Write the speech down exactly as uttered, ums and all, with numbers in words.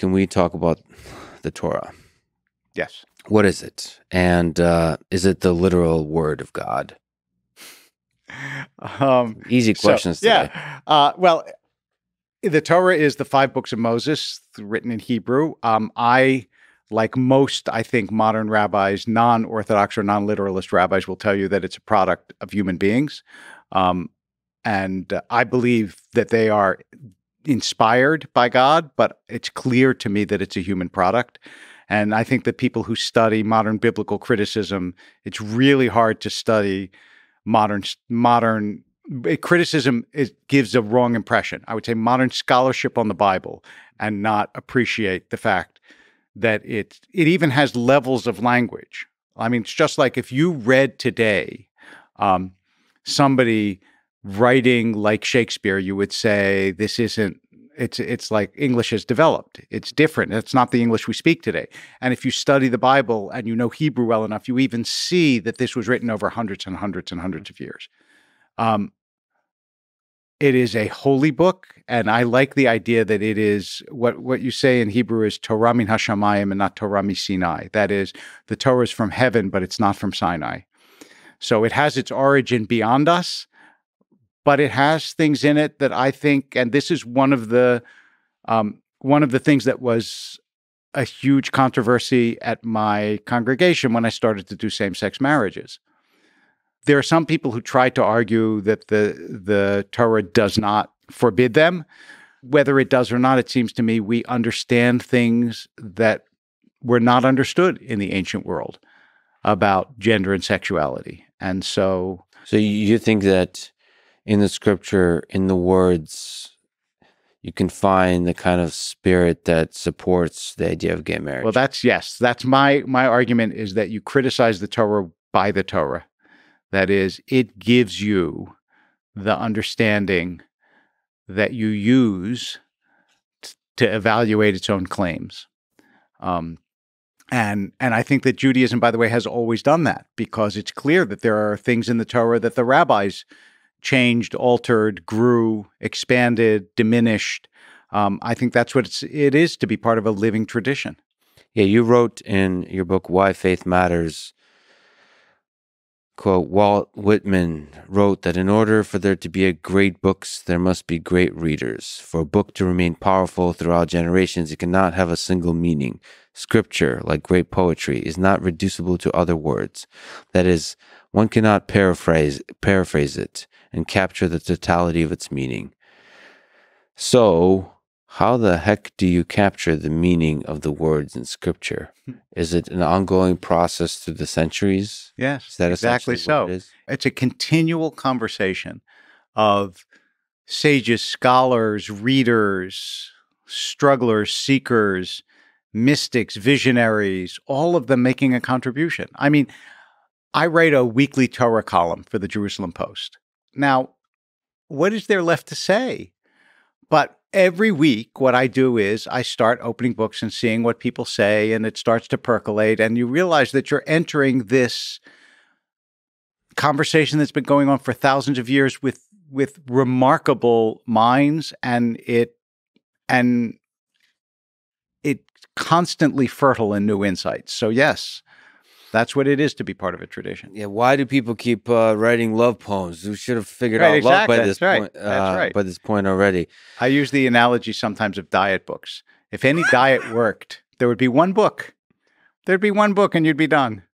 can we talk about the Torah? Yes. What is it? And uh, is it the literal word of God? Um, Easy questions so, yeah. today. Uh, well, the Torah is the five books of Moses written in Hebrew. Um, I, like most, I think, modern rabbis, non-Orthodox or non-literalist rabbis will tell you that it's a product of human beings. Um, and uh, I believe that they are inspired by God, but it's clear to me that it's a human product. And I think that people who study modern biblical criticism, it's really hard to study modern modern criticism. It gives a wrong impression. I would say modern scholarship on the Bible, and not appreciate the fact that it it even has levels of language. I mean, it's just like if you read today um, somebody writing like Shakespeare, you would say this isn't. It's it's like English has developed. It's different. It's not the English we speak today. And if you study the Bible and you know Hebrew well enough, you even see that this was written over hundreds and hundreds and hundreds of years. Um, it is a holy book, and I like the idea that it is, what, what you say in Hebrew is Torah min hashamayim and not Torah mi-sinai. That is, the Torah is from heaven, but it's not from Sinai. So it has its origin beyond us, but it has things in it that I think, and this is one of the um, one of the things that was a huge controversy at my congregation when I started to do same-sex marriages. There are some people who try to argue that the the Torah does not forbid them. Whether it does or not, it seems to me we understand things that were not understood in the ancient world about gender and sexuality. And so... So you think that in the scripture, in the words, you can find the kind of spirit that supports the idea of gay marriage. Well, that's, yes, that's my, my argument is that you criticize the Torah by the Torah. That is, it gives you the understanding that you use to evaluate its own claims. Um, And and I think that Judaism, by the way, has always done that, because it's clear that there are things in the Torah that the rabbis changed, altered, grew, expanded, diminished. Um, I think that's what it's, it is to be part of a living tradition. Yeah, you wrote in your book, Why Faith Matters, quote, Walt Whitman wrote that in order for there to be great books, there must be great readers. For a book to remain powerful throughout generations, it cannot have a single meaning. Scripture, like great poetry, is not reducible to other words. That is, one cannot paraphrase paraphrase it and capture the totality of its meaning. So, how the heck do you capture the meaning of the words in Scripture? Is it an ongoing process through the centuries? Yes, is that exactly so. It is? It's a continual conversation of sages, scholars, readers, strugglers, seekers, mystics, visionaries, all of them making a contribution. I mean, I write a weekly Torah column for the Jerusalem Post. Now, what is there left to say? But every week, what I do is I start opening books and seeing what people say, and it starts to percolate, and you realize that you're entering this conversation that's been going on for thousands of years with with remarkable minds, and it and it constantly fertile in new insights. So yes, that's what it is to be part of a tradition. Yeah. Why do people keep uh, writing love poems? We should have figured right, out exactly. love by that's this right. point. Uh, that's right. By this point already. I use the analogy sometimes of diet books. If any diet worked, there would be one book. There'd be one book, and you'd be done.